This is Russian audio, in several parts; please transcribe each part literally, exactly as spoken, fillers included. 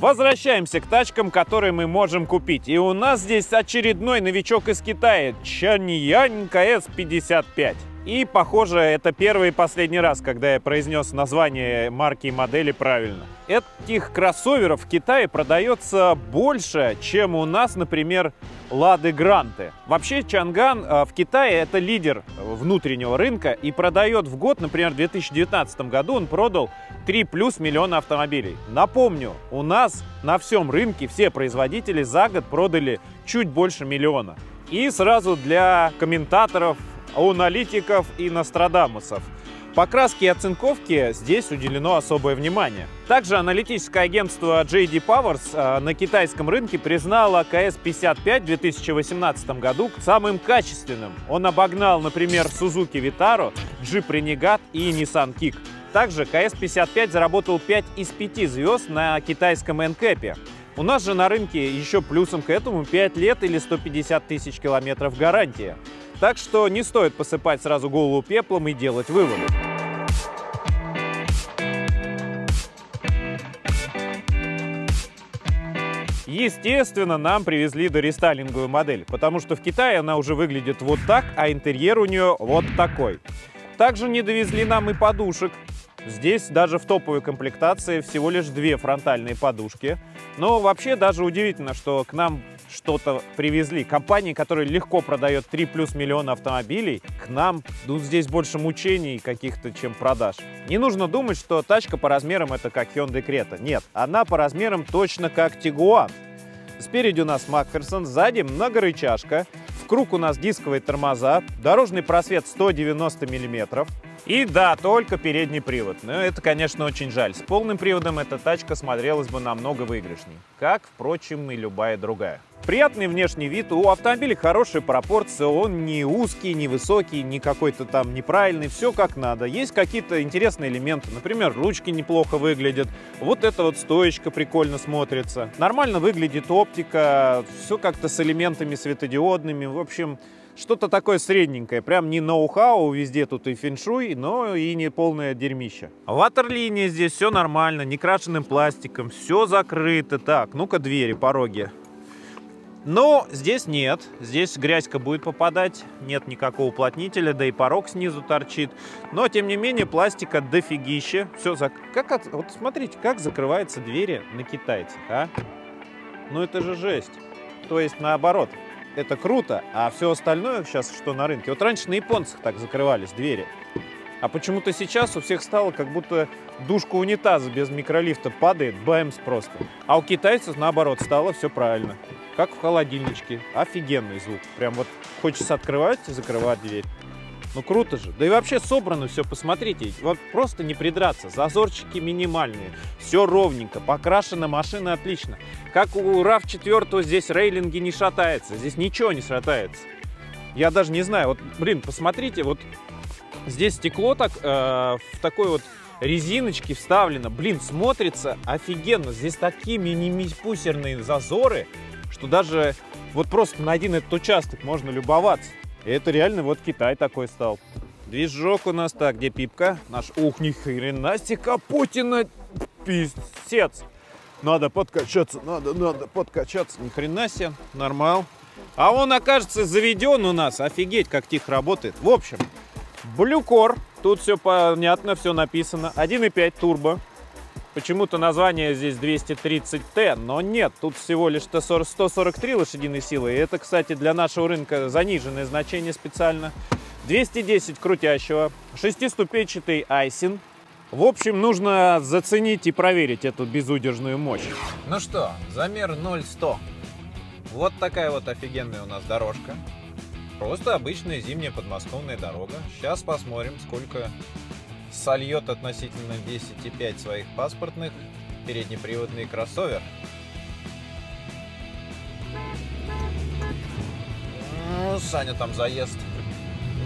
Возвращаемся к тачкам, которые мы можем купить. И у нас здесь очередной новичок из Китая – Changan си эс пятьдесят пять. И, похоже, это первый и последний раз, когда я произнес название марки и модели правильно. Этих кроссоверов в Китае продается больше, чем у нас, например, Лады Гранты. Вообще, Changan в Китае — это лидер внутреннего рынка и продает в год, например, в две тысячи девятнадцатом году он продал три плюс миллиона автомобилей. Напомню, у нас на всем рынке все производители за год продали чуть больше миллиона. И сразу для комментаторов, у аналитиков и Нострадамусов. Покраске и оцинковке здесь уделено особое внимание. Также аналитическое агентство джей ди Powers на китайском рынке признало си эс пятьдесят пять в две тысячи восемнадцатом году самым качественным. Он обогнал, например, Suzuki Vitaro, Jeep Renegade и Nissan Kick. Также си эс пятьдесят пять заработал пять из пяти звезд на китайском Эн Кэп. У нас же на рынке еще плюсом к этому пять лет или сто пятьдесят тысяч километров гарантия. Так что не стоит посыпать сразу голову пеплом и делать выводы. Естественно, нам привезли дорестайлинговую модель, потому что в Китае она уже выглядит вот так, а интерьер у нее вот такой. Также не довезли нам и подушек. Здесь даже в топовой комплектации всего лишь две фронтальные подушки. Но вообще даже удивительно, что к нам что-то привезли. Компания, которая легко продает три плюс миллиона автомобилей, к нам, ну, здесь больше мучений каких-то, чем продаж. Не нужно думать, что тачка по размерам это как Hyundai Creta. Нет, она по размерам точно как Tiguan. Спереди у нас Макферсон, сзади многорычажка. В круг у нас дисковые тормоза, дорожный просвет сто девяносто миллиметров. И да, только передний привод. Но это, конечно, очень жаль. С полным приводом эта тачка смотрелась бы намного выигрышней. Как, впрочем, и любая другая. Приятный внешний вид, у автомобиля хорошие пропорции, он не узкий, не высокий, не какой-то там неправильный, все как надо. Есть какие-то интересные элементы, например, ручки неплохо выглядят, вот эта вот стоечка прикольно смотрится. Нормально выглядит оптика, все как-то с элементами светодиодными, в общем, что-то такое средненькое, прям не ноу-хау, везде тут и фэншуй, но и не полное дерьмище. Ватерлиния здесь все нормально, не крашенным пластиком, все закрыто. Так, ну-ка двери, пороги. Но здесь нет, здесь грязька будет попадать, нет никакого уплотнителя, да и порог снизу торчит. Но, тем не менее, пластика дофигища. Все зак... как от... Вот смотрите, как закрываются двери на китайцах, а? Ну это же жесть. То есть, наоборот, это круто, а все остальное сейчас, что на рынке... Вот раньше на японцах так закрывались двери. А почему-то сейчас у всех стало, как будто душка унитаза без микролифта падает, бэмс просто. А у китайцев, наоборот, стало все правильно. Как в холодильничке. Офигенный звук. Прям вот хочется открывать и закрывать дверь. Ну круто же. Да и вообще собрано все, посмотрите. Вот просто не придраться. Зазорчики минимальные. Все ровненько. Покрашена машина отлично. Как у рав четыре здесь рейлинги не шатаются. Здесь ничего не шатается. Я даже не знаю. Вот, блин, посмотрите. Вот здесь стекло так э, в такой вот резиночке вставлено. Блин, смотрится офигенно. Здесь такие мини-пусерные зазоры, что даже вот просто на один этот участок можно любоваться. И это реально вот Китай такой стал. Движок у нас так, где пипка? Наш, ух, ни хрена себе, Капутина, писец. Надо подкачаться, надо, надо подкачаться. Ни хрена себе, нормал. А он, окажется, заведен у нас. Офигеть, как тихо работает. В общем, Blue Core, тут все понятно, все написано. один и пять турбо. Почему-то название здесь двести тридцать тэ, но нет, тут всего лишь сто сорок три лошадиные силы. И это, кстати, для нашего рынка заниженное значение специально. двести десять крутящего, шестиступенчатый Айсин. В общем, нужно заценить и проверить эту безудержную мощь. Ну что, замер ноль сто. Вот такая вот офигенная у нас дорожка. Просто обычная зимняя подмосковная дорога. Сейчас посмотрим, сколько... сольет относительно десять и пять своих паспортных переднеприводный кроссовер. Ну, Саня там заезд.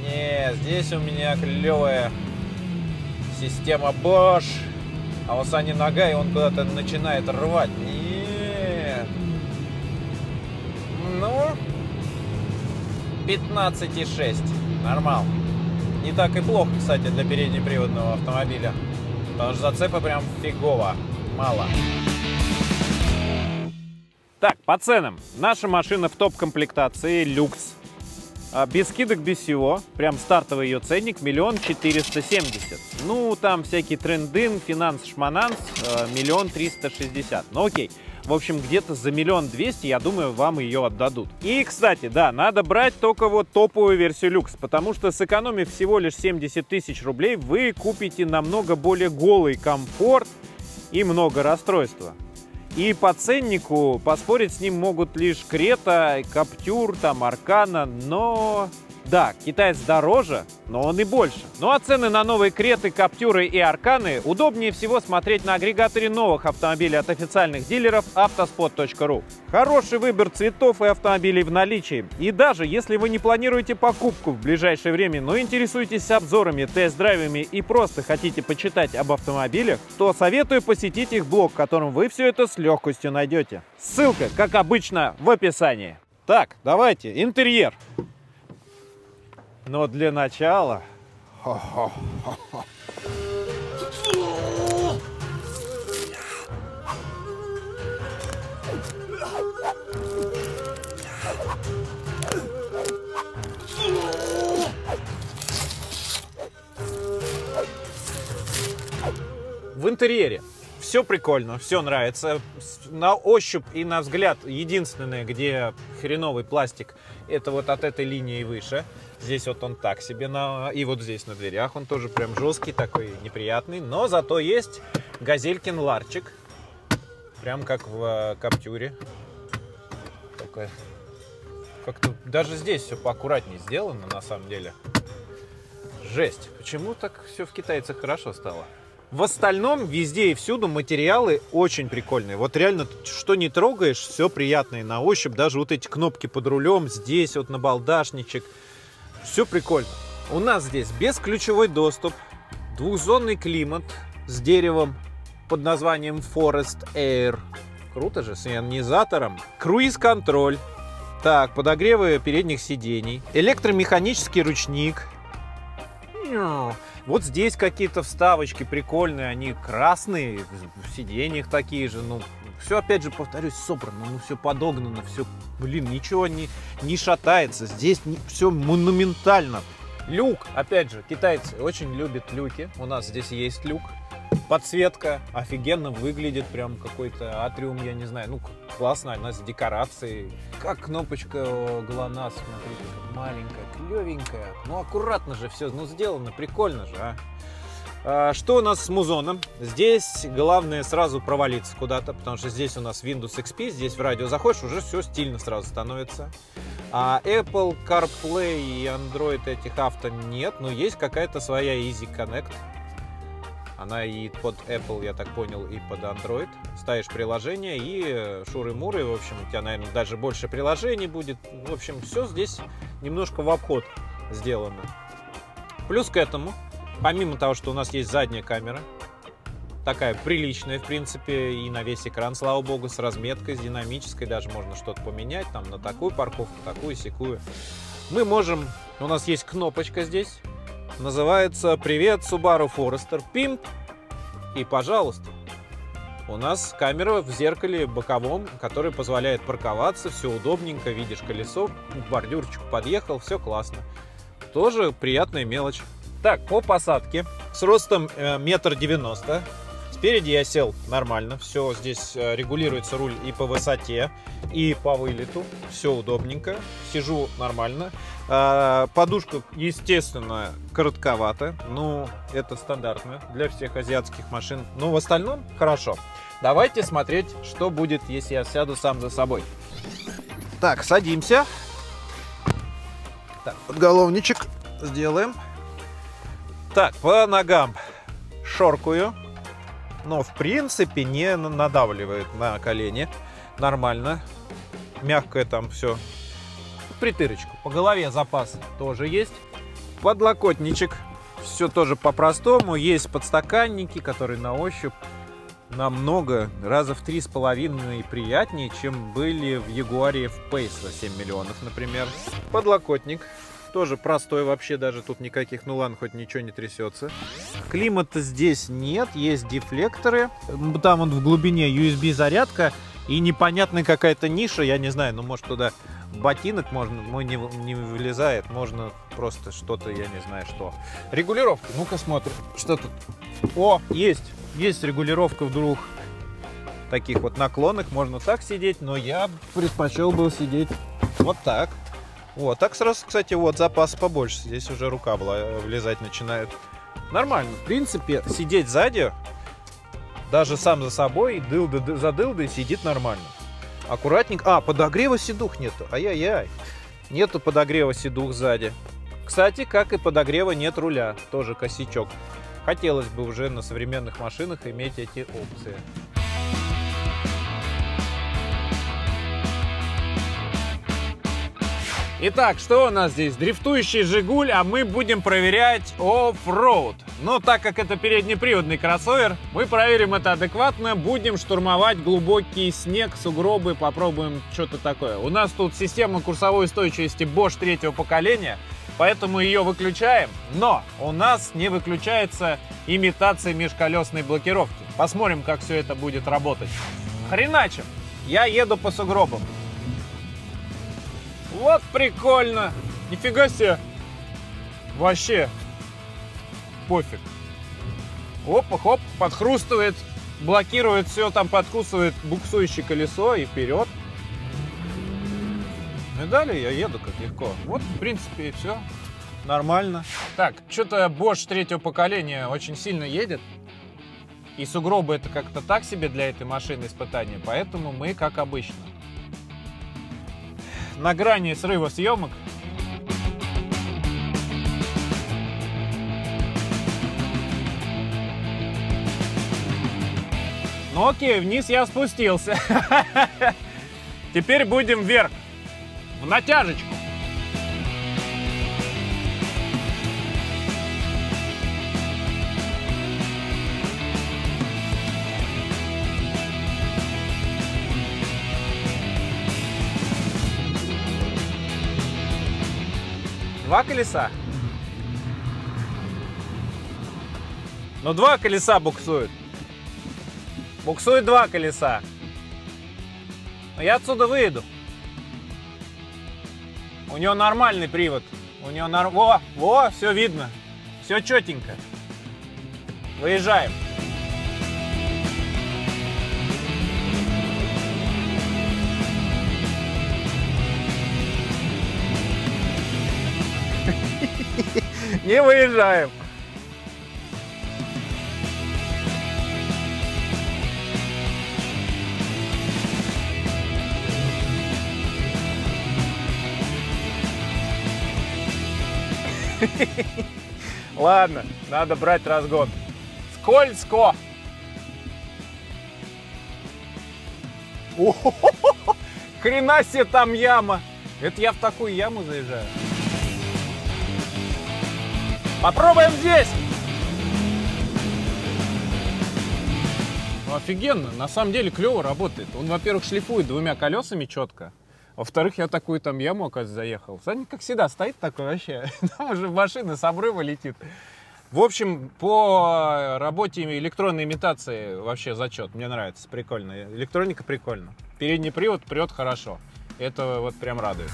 Не, здесь у меня клевая система Bosch. А у Сани нога, и он куда-то начинает рвать. Нет. Ну, пятнадцать и шесть. Нормал. Не так и плохо, кстати, для переднеприводного автомобиля, потому что зацепа прям фигово мало. Так, по ценам. Наша машина в топ-комплектации люкс. Без скидок, без всего. Прям стартовый ее ценник миллион четыреста семьдесят. Ну, там всякие трендин, финанс, шмананс, миллион триста шестьдесят. Ну, окей. В общем, где-то за миллион двести, я думаю, вам ее отдадут. И, кстати, да, надо брать только вот топовую версию люкс, потому что, сэкономив всего лишь семьдесят тысяч рублей, вы купите намного более голый комфорт и много расстройства. И по ценнику поспорить с ним могут лишь Крета, Captur, там, Аркана, но... Да, китаец дороже, но он и больше. Ну а цены на новые Креты, Каптюры и Арканы удобнее всего смотреть на агрегаторе новых автомобилей от официальных дилеров автоспот точка ру. Хороший выбор цветов и автомобилей в наличии. И даже если вы не планируете покупку в ближайшее время, но интересуетесь обзорами, тест-драйвами и просто хотите почитать об автомобилях, то советую посетить их блог, в котором вы все это с легкостью найдете. Ссылка, как обычно, в описании. Так, давайте, интерьер. Но для начала... В интерьере все прикольно, все нравится. На ощупь и на взгляд единственное, где хреновый пластик, это вот от этой линии выше. Здесь вот он так себе, на... и вот здесь на дверях он тоже прям жесткий, такой неприятный. Но зато есть газелькин ларчик, прям как в Каптюре. Такое... Как-то даже здесь все поаккуратнее сделано, на самом деле. Жесть, почему так все в китайцах хорошо стало? В остальном везде и всюду материалы очень прикольные. Вот реально, что не трогаешь, все приятное на ощупь. Даже вот эти кнопки под рулем, здесь вот набалдашничек. Все прикольно. У нас здесь бесключевой доступ, двухзонный климат с деревом под названием Forest Air. Круто же, с ионизатором. Круиз-контроль. Так, подогревы передних сидений. Электромеханический ручник. Вот здесь какие-то вставочки прикольные, они красные, в сиденьях такие же, ну... Все, опять же, повторюсь, собрано, ну все подогнано, все, блин, ничего не, не шатается. Здесь не, все монументально. Люк, опять же, китайцы очень любят люки. У нас здесь есть люк. Подсветка офигенно выглядит, прям какой-то атриум, я не знаю. Ну, классно, она с декорацией. Как кнопочка GLONASS, смотрите, маленькая, клевенькая. Ну, аккуратно же все, ну, сделано, прикольно же, а. Что у нас с музоном? Здесь главное сразу провалиться куда-то, потому что здесь у нас Windows икс пи, здесь в радио заходишь, уже все стильно сразу становится. А Apple CarPlay и Android этих авто нет, но есть какая-то своя Easy Connect. Она и под Apple, я так понял, и под Android. Ставишь приложение и шуры-муры, в общем, у тебя, наверное, даже больше приложений будет. В общем, все здесь немножко в обход сделано. Плюс к этому... Помимо того, что у нас есть задняя камера, такая приличная, в принципе, и на весь экран, слава богу, с разметкой, с динамической, даже можно что-то поменять, там, на такую парковку, такую, сякую. Мы можем, у нас есть кнопочка здесь, называется «Привет, Subaru Forester, пимп», и, пожалуйста, у нас камера в зеркале боковом, который позволяет парковаться, все удобненько, видишь колесо, к бордюрчику подъехал, все классно. Тоже приятная мелочь. Так, по посадке. С ростом метр девяносто. Спереди я сел нормально. Все, здесь регулируется руль и по высоте, и по вылету. Все удобненько. Сижу нормально. Подушка, естественно, коротковата. Ну, это стандартно для всех азиатских машин. Но в остальном хорошо. Давайте смотреть, что будет, если я сяду сам за собой. Так, садимся. Так, подголовничек сделаем. Так, по ногам шоркую, но в принципе не надавливает на колени. Нормально, мягкое там все. Притырочку. По голове запас тоже есть. Подлокотничек. Все тоже по-простому. Есть подстаканники, которые на ощупь намного, раза в три с половиной приятнее, чем были в Ягуаре в Pace за семь миллионов, например. Подлокотник. Тоже простой вообще, даже тут никаких нулан, хоть ничего не трясется. Климата здесь нет, есть дефлекторы. Там он в глубине ю эс би зарядка и непонятная какая-то ниша, я не знаю, ну, может, туда ботинок можно, ну, не, не вылезает, можно просто что-то, я не знаю, что. Регулировка, ну-ка смотрим, что тут. О, есть, есть регулировка вдруг таких вот наклонных, можно так сидеть, но я предпочел бы сидеть вот так. Вот, так сразу, кстати, вот запас побольше, здесь уже рука влезать начинает. Нормально, в принципе, сидеть сзади, даже сам за собой, дылды, за дылдой сидит нормально. Аккуратненько. А, подогрева сидух нету, ай-яй-яй. Нету подогрева сидух сзади. Кстати, как и подогрева нет руля, тоже косячок. Хотелось бы уже на современных машинах иметь эти опции. Итак, что у нас здесь? Дрифтующий «Жигуль», а мы будем проверять оффроуд. Но так как это переднеприводный кроссовер, мы проверим это адекватно, будем штурмовать глубокий снег, сугробы, попробуем что-то такое. У нас тут система курсовой устойчивости Bosch третьего поколения, поэтому ее выключаем, но у нас не выключается имитация межколесной блокировки. Посмотрим, как все это будет работать. Хреначим, я еду по сугробам. Вот прикольно! Нифига себе! Вообще пофиг. Опа-хоп, подхрустывает, блокирует все, там подкусывает буксующее колесо и вперед. И далее я еду как легко. Вот, в принципе, и все. Нормально. Так, что-то Bosch третьего поколения очень сильно едет. И сугробы это как-то так себе для этой машины испытания, поэтому мы, как обычно, на грани срыва съемок. Ну окей, вниз я спустился. Теперь будем вверх, в натяжечку. Два колеса. Но два колеса буксуют. Буксуют два колеса. Но я отсюда выеду. У него нормальный привод. У него нар... Во, во, все видно. Все четенько. Выезжаем. Не выезжаем. Ладно, надо брать разгон. Скользко. О-хо-хо-хо. Хрена себе там яма. Это я в такую яму заезжаю. Попробуем здесь! Ну, офигенно, на самом деле клево работает. Он, во-первых, шлифует двумя колесами четко. Во-вторых, я такую там яму, оказывается, заехал. Саня, как всегда, стоит такой вообще. Там уже машина с обрыва летит. В общем, по работе электронной имитации вообще зачет. Мне нравится, прикольно. Электроника прикольно. Передний привод прет хорошо. Это вот прям радует.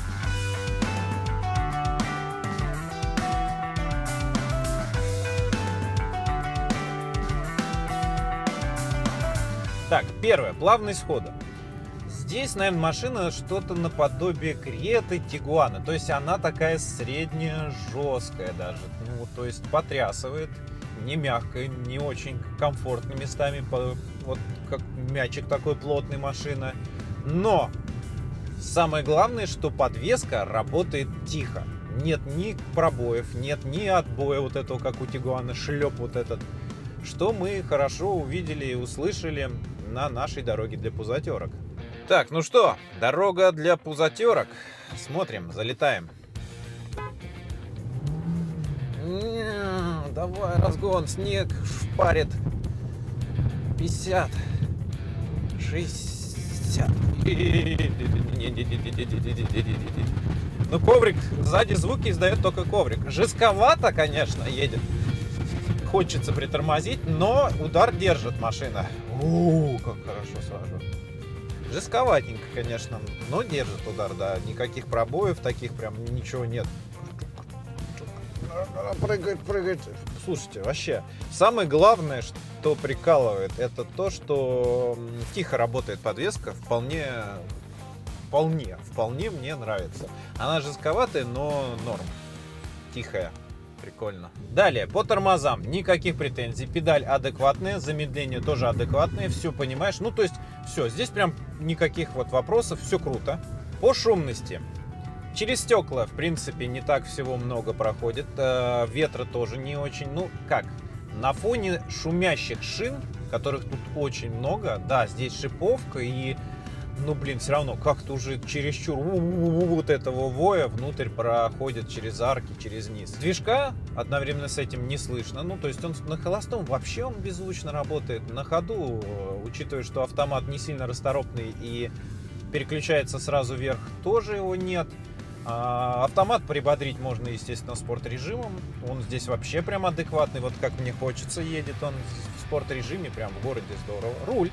Так, первое, плавность хода. Здесь, наверное, машина что-то наподобие Креты, Тигуана. То есть она такая средняя, жесткая даже. Ну, то есть потрясывает, не мягкая, не очень комфортно местами. Вот как мячик такой плотный машина. Но самое главное, что подвеска работает тихо. Нет ни пробоев, нет ни отбоя вот этого, как у Тигуана, шлеп вот этот. Что мы хорошо увидели и услышали на нашей дороге для пузатерок. Так, ну что, дорога для пузатерок. Смотрим, залетаем. Не, давай, разгон, снег шпарит. пятьдесят, шестьдесят. Ну, коврик, сзади звуки издает только коврик. Жестковато, конечно, едет. Хочется притормозить, но удар держит машина. У, как хорошо сразу. Жестковатенько, конечно, но держит удар, да. Никаких пробоев таких прям ничего нет. Прыгает, прыгает. Слушайте, вообще, самое главное, что прикалывает, это то, что тихо работает подвеска. Вполне, вполне, вполне мне нравится. Она жестковатая, но норм. Тихая. Прикольно. Далее, по тормозам никаких претензий. Педаль адекватная, замедление тоже адекватное, все понимаешь. Ну, то есть, все, здесь прям никаких вот вопросов, все круто. По шумности. Через стекла, в принципе, не так всего много проходит. Ветра тоже не очень. Ну, как? На фоне шумящих шин, которых тут очень много, да, здесь шиповка и... Ну, блин, все равно как-то уже чересчур вот этого воя внутрь проходит через арки, через низ. Движка одновременно с этим не слышно. Ну, то есть он на холостом вообще он беззвучно работает. На ходу, учитывая, что автомат не сильно расторопный и переключается сразу вверх, тоже его нет. Автомат прибодрить можно, естественно, спорт-режимом. Он здесь вообще прям адекватный. Вот как мне хочется, едет он в спорт-режиме, прям в городе здорово. Руль.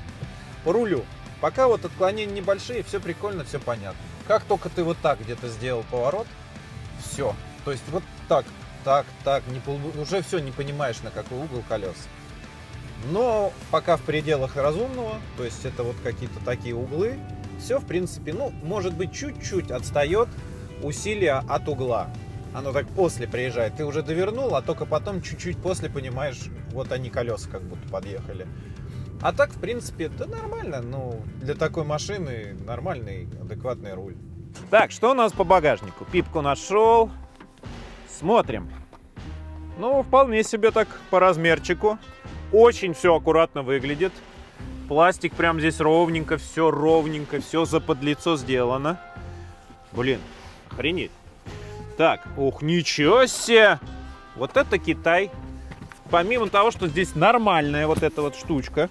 По рулю. Пока вот отклонения небольшие, все прикольно, все понятно. Как только ты вот так где-то сделал поворот, все. То есть вот так, так, так, не пол... уже все, не понимаешь, на какой угол колес. Но пока в пределах разумного, то есть это вот какие-то такие углы, все, в принципе, ну, может быть, чуть-чуть отстает усилие от угла. Оно так после приезжает, ты уже довернул, а только потом чуть-чуть после понимаешь, вот они колеса как будто подъехали. А так, в принципе, да нормально, ну, для такой машины нормальный, адекватный руль. Так, что у нас по багажнику? Пипку нашел, смотрим. Ну, вполне себе так по размерчику. Очень все аккуратно выглядит. Пластик прям здесь ровненько, все ровненько, все заподлицо сделано. Блин, охренеть. Так, ух, ничего себе! Вот это Китай. Помимо того, что здесь нормальная вот эта вот штучка,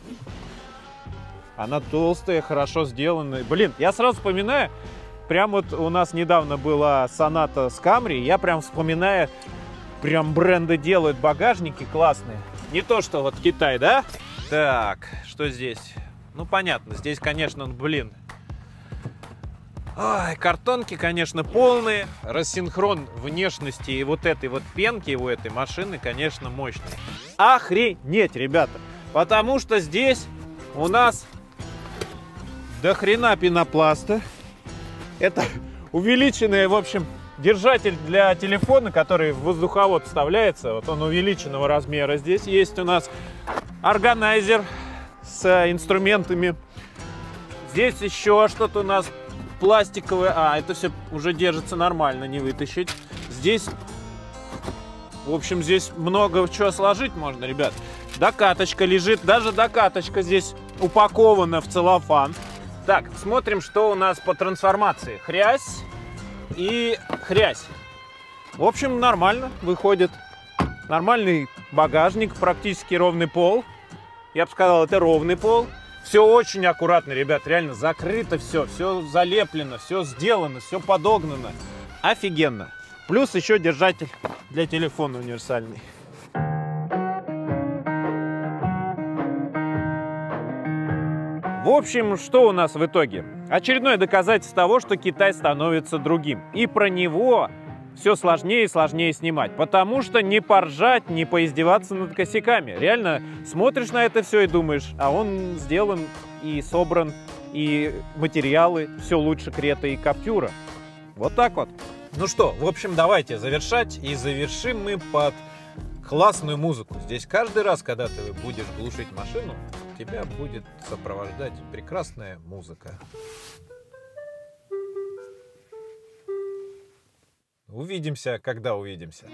она толстая, хорошо сделанная. Блин, я сразу вспоминаю, прям вот у нас недавно была Соната с Camry, я прям вспоминаю, прям бренды делают багажники классные. Не то, что вот Китай, да? Так, что здесь? Ну, понятно, здесь, конечно, блин. Ой, картонки, конечно, полные. Рассинхрон внешности и вот этой вот пенки у этой машины, конечно, мощный. Охренеть, ребята! Потому что здесь у нас до хрена пенопласта. Это увеличенный, в общем, держатель для телефона, который в воздуховод вставляется. Вот он увеличенного размера. Здесь есть у нас органайзер с инструментами. Здесь еще что-то у нас... Пластиковые, а, это все уже держится нормально, не вытащить. Здесь, в общем, здесь много чего сложить можно, ребят. Докаточка лежит, даже докаточка здесь упакована в целлофан. Так, смотрим, что у нас по трансформации. Хрясь и хрясь. В общем, нормально выходит. Нормальный багажник, практически ровный пол. Я бы сказал, это ровный пол. Все очень аккуратно, ребят, реально закрыто все, все залеплено, все сделано, все подогнано. Офигенно. Плюс еще держатель для телефона универсальный. В общем, что у нас в итоге? Очередное доказательство того, что Китай становится другим. И про него все сложнее и сложнее снимать, потому что не поржать, не поиздеваться над косяками. Реально смотришь на это все и думаешь, а он сделан и собран, и материалы все лучше Крета и Каптюра. Вот так вот. Ну что, в общем, давайте завершать, и завершим мы под классную музыку. Здесь каждый раз, когда ты будешь глушить машину, тебя будет сопровождать прекрасная музыка. Увидимся, когда увидимся.